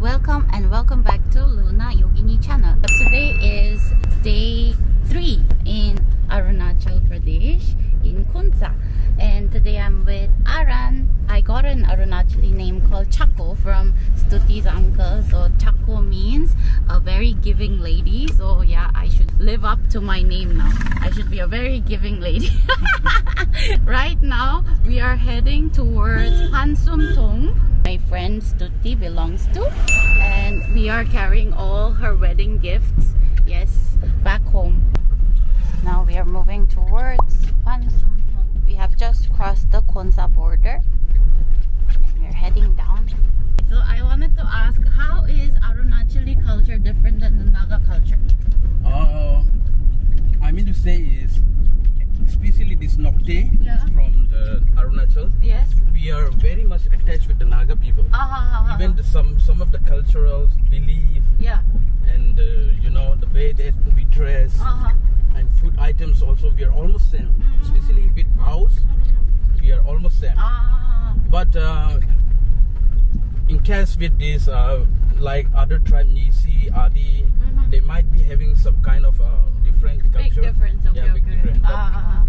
Welcome and welcome back to Luna Yogini channel. Today is day 3 in Arunachal Pradesh in Khonsa, and today I'm with Aran. I got an Arunachali name called Chako from Stuti's uncle, so Chako means a very giving lady. So yeah, I should live up to my name now. I should be a very giving lady. Right now we are heading towards Pansumthong. My friend Stuti belongs to, and we are carrying all her wedding gifts, yes, back home. Now we are moving towards Pansumthong. We have just crossed the Khonsa border and we're heading down. So I wanted to ask, how is Arunachali culture different than the Naga culture? I mean to say is, especially this Nokte, yeah, from the Arunachal, yes, we are very much attached with the Naga people. Even the, some of the cultural belief, yeah, and you know, the way that we dress, and food items also, we are almost same. Especially with house, we are almost same. But in case with this, like other tribe, Nisi, Adi, they might be having some kind of different culture. Big difference, okay, yeah, big difference.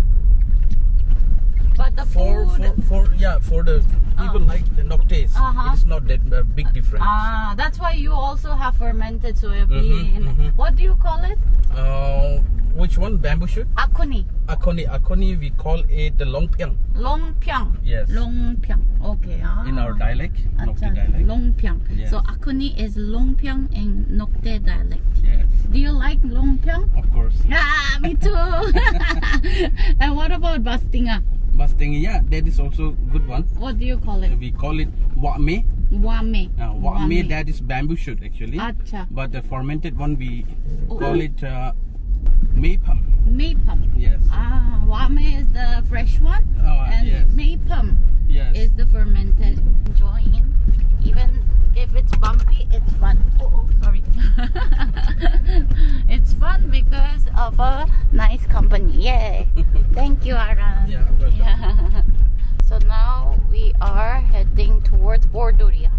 But the food for the even like the Noktes, it's not that big difference. That's why you also have fermented soybean. What do you call it? Which one? Bamboo shoot? Akoni. Akoni. Akoni, we call it the longpiang. Longpiang. Yes. Longpiang. Okay. In our dialect, Nokte dialect. Longpiang. Yes. So Akoni is longpiang in Nokte dialect. Yes. Do you like longpiang? Of course. Yeah, me too. And what about bastinga? Bastinga, yeah, that is also good one. What do you call it? We call it wame. Wame. Wame, that is bamboo shoot actually. Acha. But the fermented one we call it Mapam. Mapam. Yes. Wame is the fresh one, and yes, Mapam, yes, is the fermented. Enjoying, even if it's bumpy, it's fun. Sorry. It's fun because of a nice company. Yay! Thank you, Aran. Yeah, yeah. So now we are heading towards Borduria.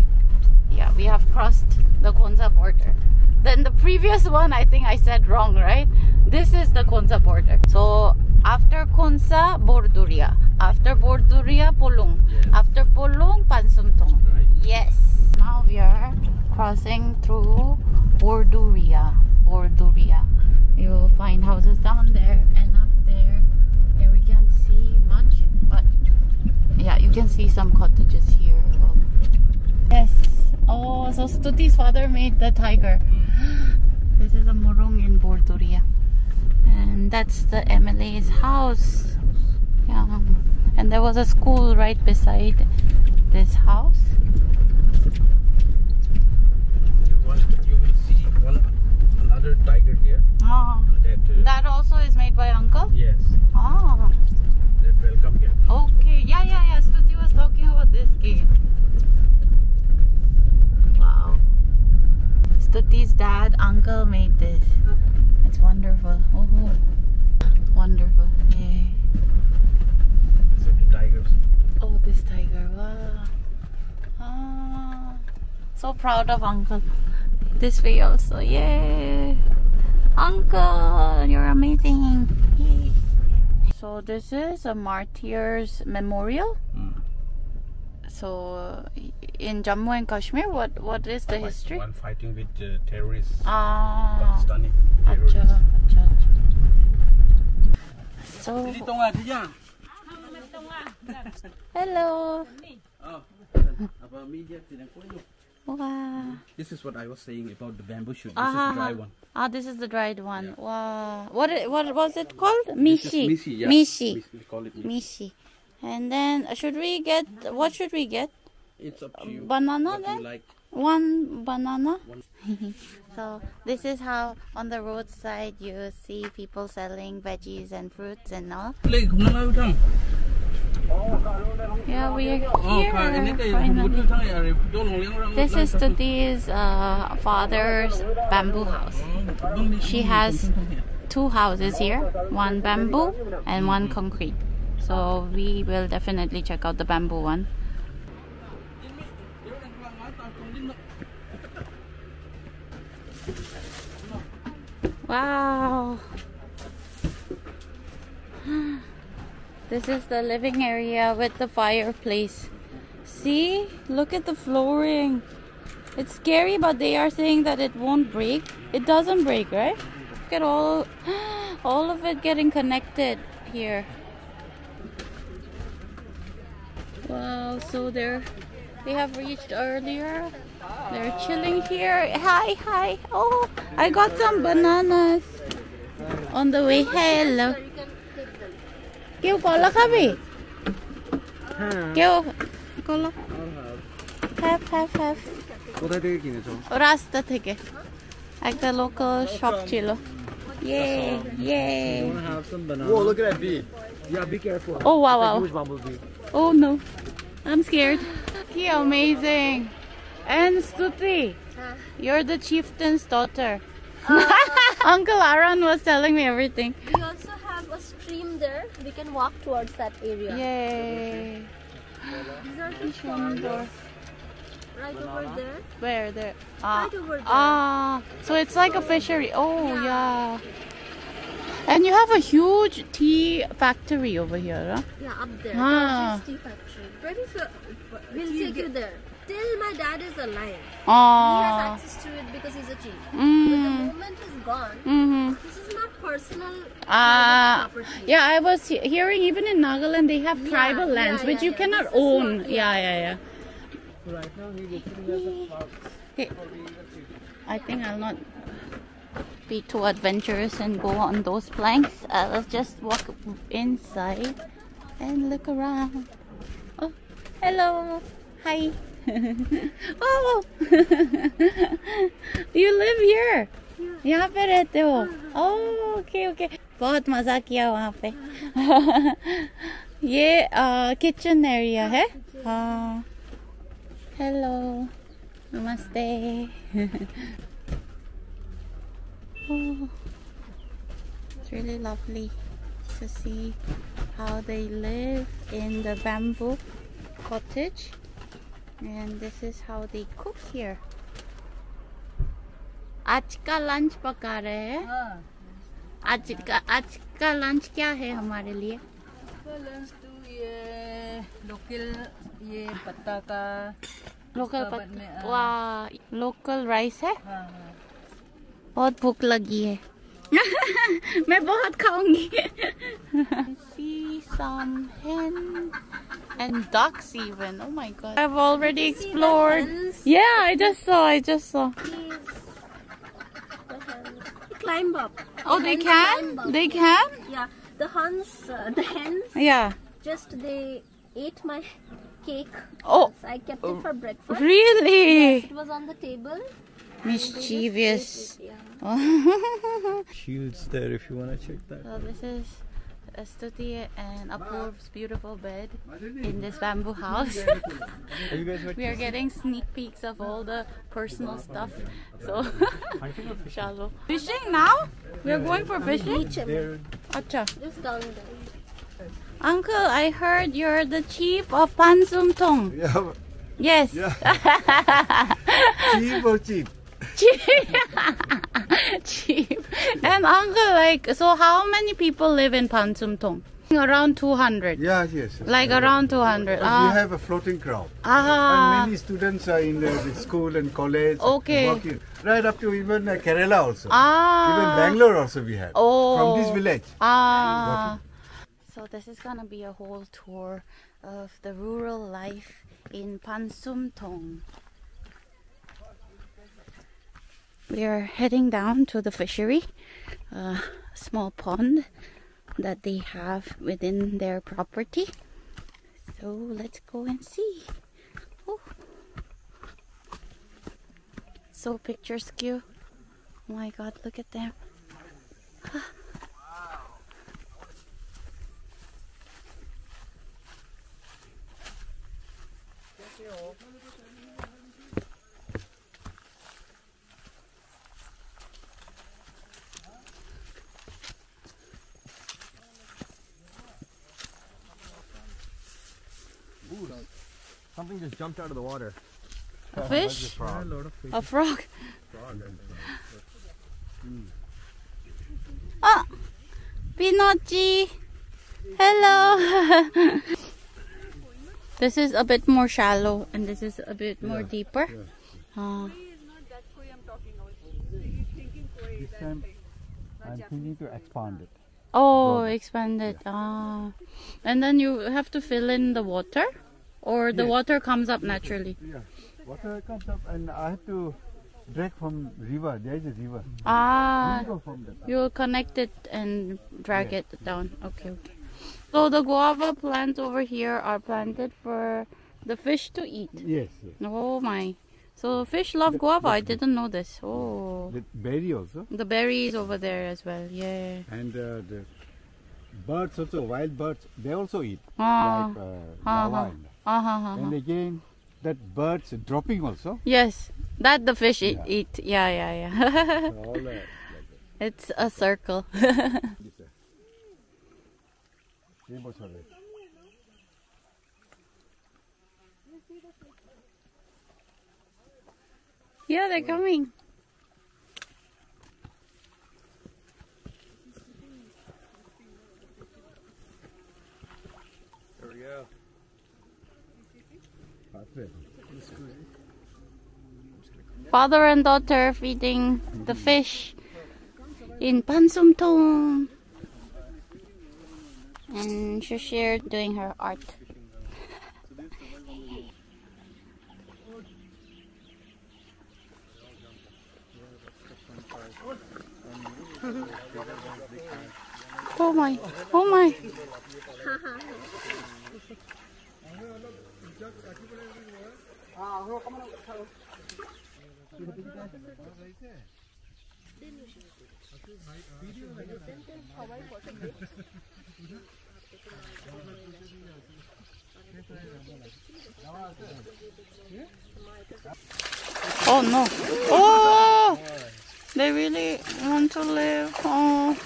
Yeah, we have crossed the Gonza border. Then the previous one, I think I said wrong, right? This is the Gonza border. So after Khonsa, Borduria. After Borduria, Polung. Yes. After Polung, Pansumthong. Right. Yes. Now we are crossing through Borduria. Borduria. You will find houses down there and up there. Yeah, we can't see much, but yeah, you can see some cottages here. Yes. Oh, so Stuti's father made the tiger. This is a morung in Borduria. And that's the Emily's house. Yeah. And there was a school right beside this house. You will see another tiger there. That also is made by uncle? Yes. That welcome game. Okay. Yeah, yeah, yeah. Stuti was talking about this game. Wow. Stuti's dad, uncle made this. It's wonderful. Oh, wonderful. Yay. So the tigers. Oh, this tiger. Wow. Ah, so proud of uncle. This way also. Yay. Uncle, you're amazing. Yay. So this is a martyr's memorial. So in Jammu and Kashmir, what is the history? One fighting with terrorists. Pakistani terrorists. Achha, achha, achha. So hello. Wow. This is what I was saying about the bamboo shoot. This is the dry one. This is the dried one. Yeah. Wow. What was it called? Mishi. Mishi, yeah. Mishi. We call it Mishi. And then should we get, what should we get? It's up to you. Banana then? You like. One banana. So this is how on the roadside you see people selling veggies and fruits and all. Yeah, we are here finally. This is Stuti's father's bamboo house. She has two houses here, one bamboo and one concrete. So we will definitely check out the bamboo one. Wow. This is the living area with the fireplace. See? Look at the flooring. It's scary, but they are saying that it won't break. It doesn't break, right? Look at all of it getting connected here. Wow, so they have reached earlier. They're chilling here. Hi. Oh, I got some bananas on the way. Hello. Kyo kola khabi? Kyo kola? Have. Where did you buy it? Rasta theke. At the local shop chilo. Yay. You wanna have some bananas? Whoa, look at that bee. Yeah, be careful. Oh wow. It's a huge bumblebee. Oh no, I'm scared. How amazing. And Stuti, you're the chieftain's daughter. Uncle Aran was telling me everything. We also have a stream there. We can walk towards that area. Yay. These are the farms. Right over there. Where? There. Right over there. So it's like a fishery. Oh, yeah. And you have a huge tea factory over here, huh? Yeah, up there. It's tea factory. We'll take you there. Till my dad is alive. He has access to it because he's a chief. But the moment he's gone, this is not personal property. Yeah, I was hearing even in Nagaland they have tribal lands which you cannot own. Yeah. Right now he's looking at the parks. I think I'll not be too adventurous and go on those planks. I'll just walk inside and look around. Oh, hello. Hi. Oh, you live here. Yeah. Yahan pe rehte ho. Oh, okay. बहुत मजा किया वहाँ पे. ये kitchen area है. हाँ. Hello. Namaste. Oh, it's really lovely to see how they live in the bamboo cottage. And this is how they cook here. आज का lunch पका रहे हैं. आज का lunch क्या है हमारे लिए? Lunch तो ये लोकल पत्ता का वाह लोकल राइस है. बहुत भूख लगी है. मैं बहुत खाऊंगी. I see some hen and ducks even. Oh my god. I've already explored. Yeah, I just saw. Climb up. Oh, they can? They can? Yeah. The hens. Yeah. They ate my cake. Oh. I kept it for breakfast. Really? Yes, it was on the table. Mischievous. Shields there if you want to check that. So this is Stuti and Apurv's beautiful bed in this bamboo house. We are getting sneak peeks of all the personal stuff. So, shallow. Fishing now? We are going for fishing? Acha. Just down there. Uncle, I heard you're the chief of Pansumthong. Yeah. Yes. Yeah. Chief or chief? Cheap. And uncle, so how many people live in Pansumthong? Around 200. Yeah, yes. Around 200. We have a floating crowd. And many students are in the school and college. Okay. Working. Right up to even Kerala also. Even Bangalore also we have. Oh. From this village. So this is gonna be a whole tour of the rural life in Pansumthong. We are heading down to the fishery, a small pond that they have within their property. So let's go and see. Oh. So picturesque. Oh my god, look at them. Something just jumped out of the water. A fish? A frog? A frog? Oh! Pinochi! Hello! This is a bit more shallow and this is a bit more deeper. Koi is not that koi I'm talking about. He's thinking koi. This time I'm thinking to expand it. Oh, expand it. Yeah. Ah. And then you have to fill in the water? Or the water comes up naturally? Yeah. Water comes up and I have to drag from river. There is a river. Ah. You'll connect it and drag it down. Okay, okay. So the guava plants over here are planted for the fish to eat? Yes, yes. Oh my. So fish love guava. I didn't know this. Oh. The berry also? The berries over there as well. Yeah. And the birds also, wild birds, they also eat. Ah. Like guava. And again, that bird's dropping also. Yes, that the fish eat. Yeah, yeah, yeah. So all that, like that. It's a circle. Yeah, they're coming. There we go. Father and daughter feeding the fish in Pansumthong. And Shushir doing her art. Oh my, oh my. Oh no. Oh, they really want to live. Oh.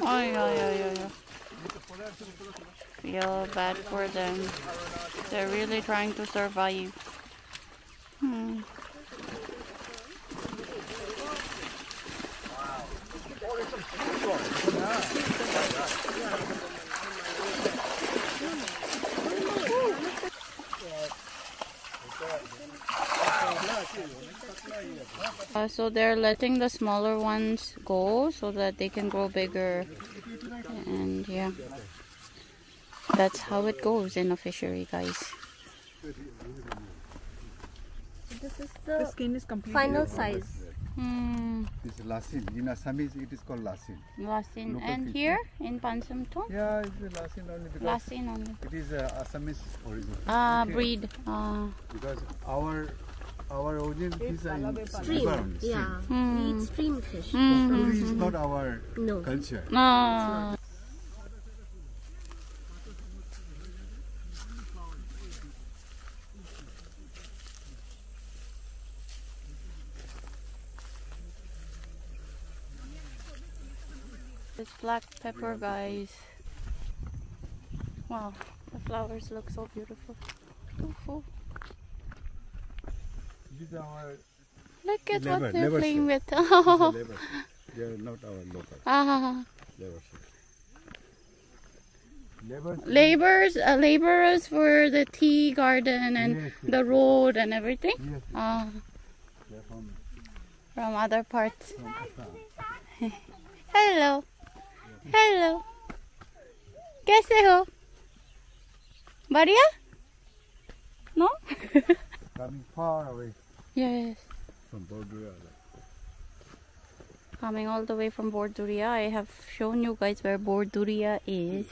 Oh yeah, yeah, yeah, yeah. Feel bad for them. They're really trying to survive. Hmm. So they're letting the smaller ones go so that they can grow bigger, and yeah, that's how it goes in a fishery, guys. This is the skin is complete. Final size. Hmm. This is lasin. In Assamese, it is called lasin. Lasin. Local and fish. Here in Pansumthong? Yeah, it's lasin only. Lasin only. It is Assamese origin. Ah, okay. Breed. Ah. Because our origin is in stream. Yeah. Mm. We eat stream fish. Mm. Mm. It's not our culture. No. This black pepper, guys. Wow, the flowers look so beautiful. Beautiful. These are our look at labor, what they're playing with. Oh. They are not our local. Ah. Laborers for the tea garden and the road and everything. Yes, yes. Ah. They're from other parts. From hello. Hello. कैसे हो? बढ़िया? No? Coming far away. Yes. From Borduria. Coming all the way from Borduria. I have shown you guys where Borduria is.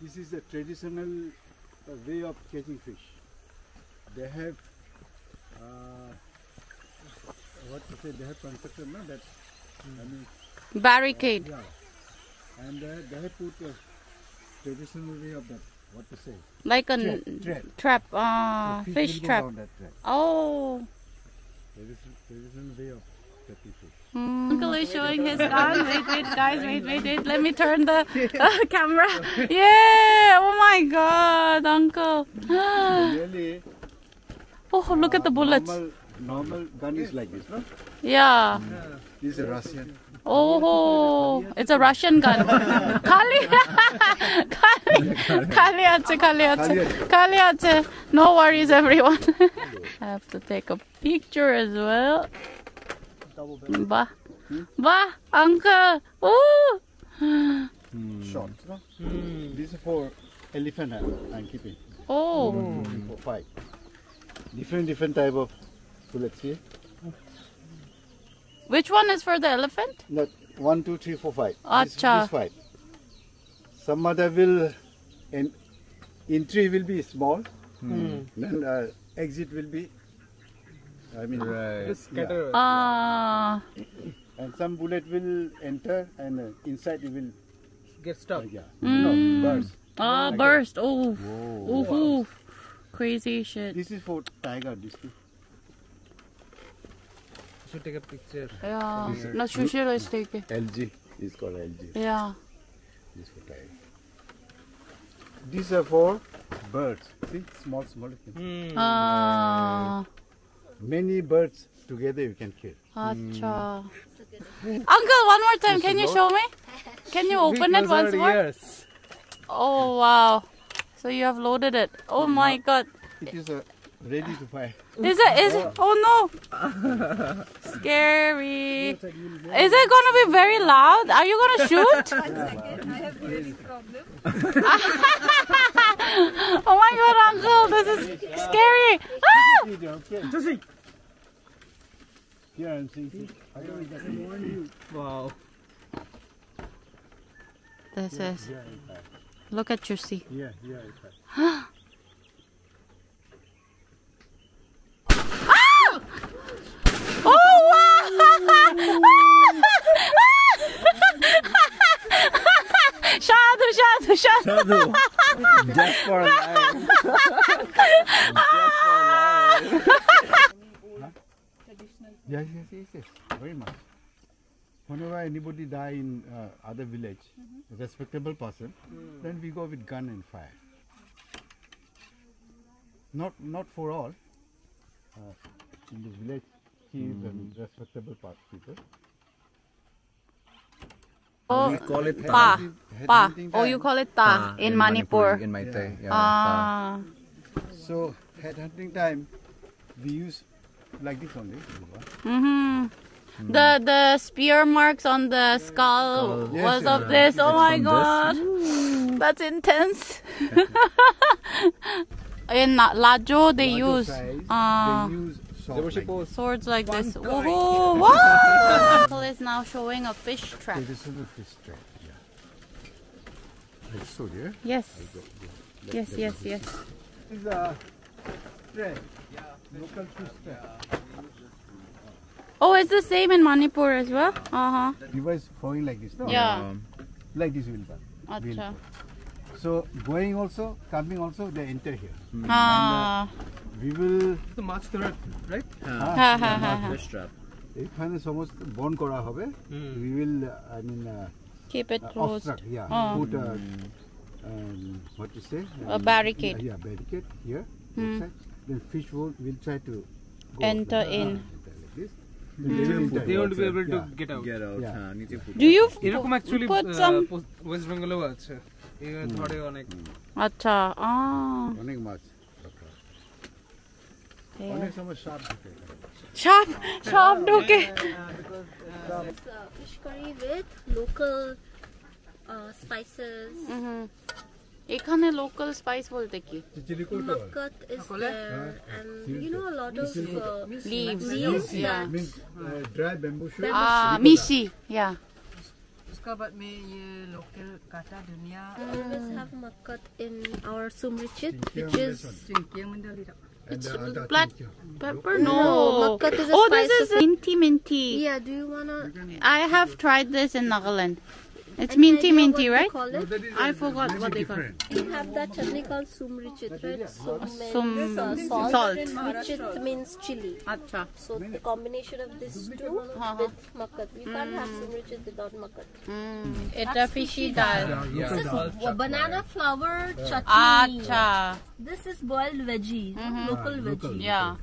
This is the traditional way of catching fish. They have what to say? They have constructed that. I mean, barricade. Yeah. And they have put a traditional way of that, what to say? Like a trap, fish trap. That trap. Oh! Traditional way of Uncle is showing his gun. Wait, guys, wait. Let me turn the camera. Yeah! Oh my God, Uncle. Oh, look at the bullets. Normal gun is like this, no? Yeah. This is a Russian. Oh, it's a Russian gun. Kali ache. No worries, everyone. I have to take a picture as well. Bah, bah, Uncle. Ooh. Short. This is for elephant. I'm keeping. Oh. For five. Different type of bullets here. Which one is for the elephant? No, 1, 2, 3, 4, 5. Acha. This 5. Some other will, and entry will be small, then exit will be, I mean, scatter. Ah. Yeah. And some bullet will enter and inside it will get stuck. Yeah. No, burst. Ah, like burst. That. Oh. Ooh. Crazy shit. This is for tiger. This too. Should take a picture. Yeah. No, Shushiro is taking. LG. It's called LG. Yeah. This for tiger. These are for birds. See, small. Many birds together you can kill. Acha. Uncle, one more time. Can you show me? Can you open it once more? Yes. Oh wow. So you have loaded it. Oh my God. It is a. Ready to fire. Is it? Oh no! Scary. Is it gonna be very loud? Are you gonna shoot? 1 second, I have this problem. Oh my God, Uncle, this is scary. Chussy. Yeah, I'm thinking. I don't warn you. Wow. This is. Look at Chussy. Yeah. Shadu. Death for life. Yes. Very much. Whenever anybody die in other village, a respectable person, then we go with gun and fire. Not for all. In this village, he is a respectable people. We call it pa. Pa. Oh, you call it ta in Manipur. In my Thai. Yeah. So, headhunting time, we use like this only. The spear marks on the skull was of this. Oh my God. That's intense. In Lajo, they use swords like this. Oh, wow! Uncle is now showing a fish trap. Okay, this is a fish trap. Yeah. Like so, yeah. Yes. This is a trap. Yeah. Local fish trap. Oh, it's the same in Manipur as well. You guys going like this, no? Yeah. Like this will burn. So going also, coming also, they enter here. We will. The march trap, right? March trap. If almost born kora hobe, we will. I mean. Keep it closed. Yeah. Put a. What to say? A barricade. Yeah, barricade here. Then fish will try to. Enter in. Like this. They won't be able to get out. Do you actually put some? West Bengal words. Sharp doke. It's fish curry with local spices. Ekhane local spice bolte ki? Makat is there, and you know a lot of leaves. Yeah. Dry bamboo shoots. Mishi. Yeah. But we always have makat in our Sumrichit, which is black pepper. No, makat is a spice. This is minty. Yeah, do you wanna? I have tried this in Nagaland. It's minty, right? No, I forgot what they call it. We have that chutney called Sumrichit, right? Salt. Richit means chili. Achha. So the combination of these two with Makat. We can't have Sumrichit without Makat. It's a fishy dal. This is banana flower chutney. Achha. This is boiled veggie, local veggie. Yeah.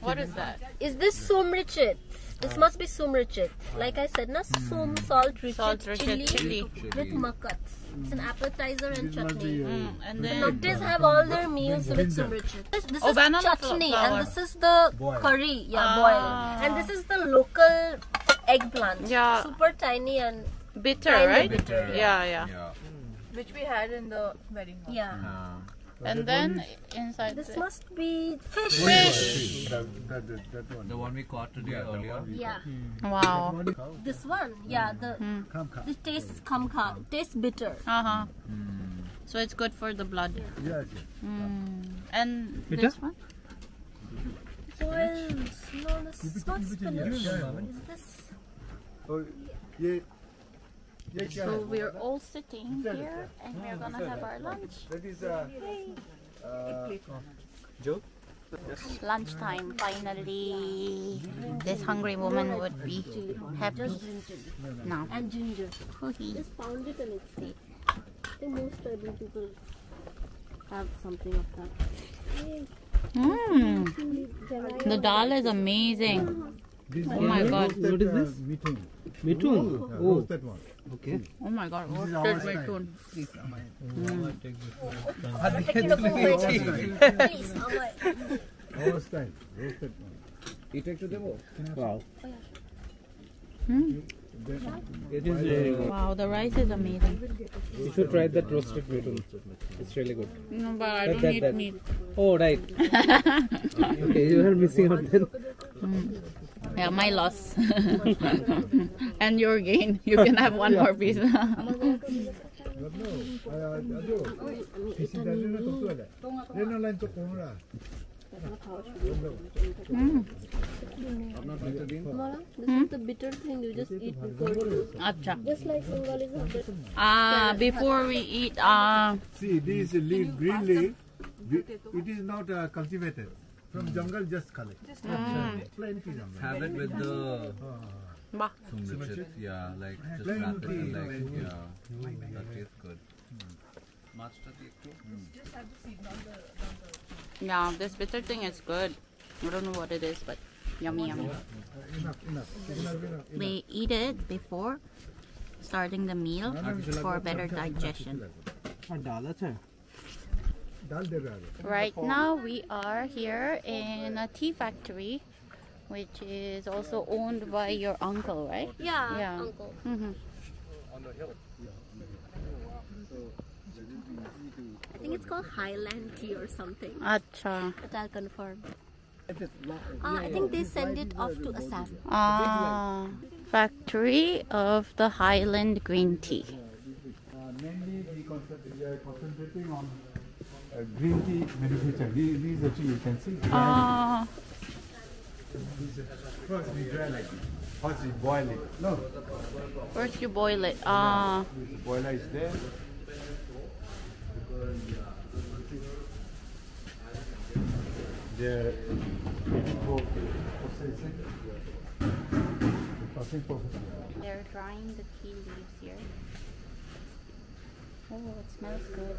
What is that? Is this Sumrichit? This must be Sumrichit. Like I said, na salt, richit, chili with Makat. It's an appetizer and chutney. And then Noktes have all their meals with Sumrichit. This is chutney and this is the curry, boil. And this is the local eggplant. Yeah. Super tiny and bitter, right? Bitter, yeah. Which we had in the wedding hall. Yeah. And then inside this must be fish. That one. The one we caught today earlier. Yeah. Wow. This one, the taste tastes bitter. So it's good for the blood. Yeah. And this one. Well, no, this is not spinach. Is this? Oh, yeah. So we are all sitting here and we are gonna have our lunch. That is joke. Lunchtime finally. This hungry woman would be happy now. And ginger. Just found it and it's safe. I think most tribal people have something of that. The dal is amazing. Oh my god. What is this? Methun. Oh, that one. Okay. Oh my god. What is Methun? Please, Wow. It is really good. Wow, the rice is amazing. You should try that roasted methun. It's really good. No, but I don't eat meat. Oh, right. Okay, you are missing out then. Yeah, my loss and your gain. You can have one more piece. This is the bitter thing you just eat before you eat. Just like Bengalis. Before we eat. See, this leaf, green leaf, it is not cultivated. From jungle, just collect. Have it with the sumrichit. Yeah, like just wrap it and like that tastes good. Master take too. Just have the seed, not the. Yeah, this bitter thing is good. I don't know what it is, but yummy. Enough. We eat it before starting the meal for better digestion. Right now we are here in a tea factory, which is also owned by your uncle, right? Yeah. Uncle. On the hill. I think it's called Highland tea or something. Acha. But I'll confirm. I think they send it off to Assam. Factory of the Highland green tea. Mainly we are concentrating on green tea manufacture. These actually you can see. First we dry like this. First we boil it. No. First you boil it. Boiler is there. The processing. They're drying the tea leaves here. Oh, it smells good.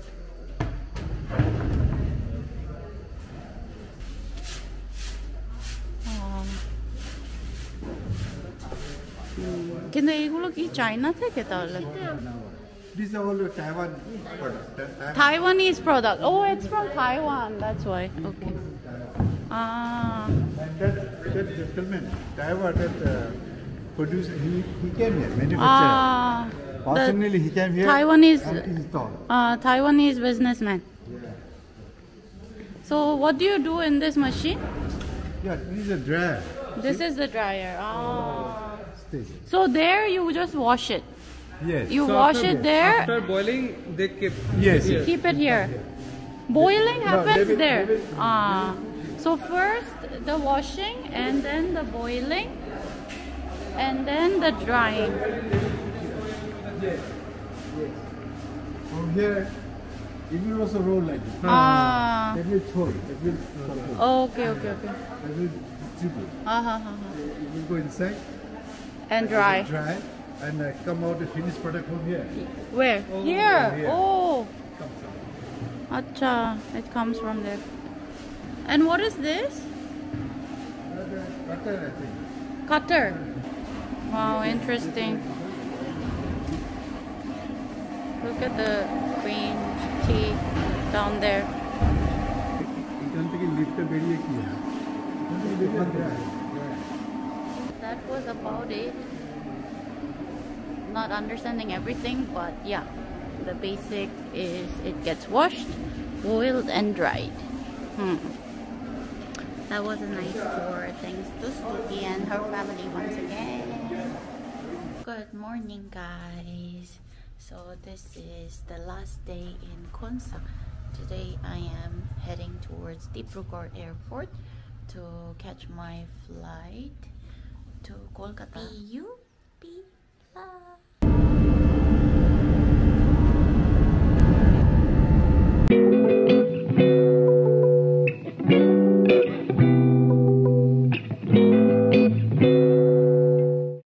Can they look in China? This is all Taiwan product. Taiwanese product. Oh, it's from Taiwan. That's why. Okay. And that gentleman, Taiwan, that produced. He came here, manufactured. Personally, he came here. Taiwanese businessman. So what do you do in this machine? Yeah, this is a dryer. This is the dryer. So there you just wash it. Yes. You wash it there. After boiling, they keep. Yes. Keep it here. Boiling happens there. So first the washing and then the boiling and then the drying. Yes. Yes. From here, it will also roll like this. Ah. That will throw it. That will support. Oh, okay, okay, okay. That will distribute. It will go inside. And dry. Dry. And come out the finished product from here. Where? Oh, here. Here. Oh. Acha. It comes from there. And what is this? Cutter, I think. Cutter. Wow, interesting. Look at the green tea down there. That was about it. Not understanding everything, but yeah, the basic is it gets washed, boiled, and dried. That was a nice tour. Thanks to Stuti and her family once again. Good morning, guys. So this is the last day in Khonsa. Today I am heading towards Dibrugarh Airport to catch my flight to Kolkata.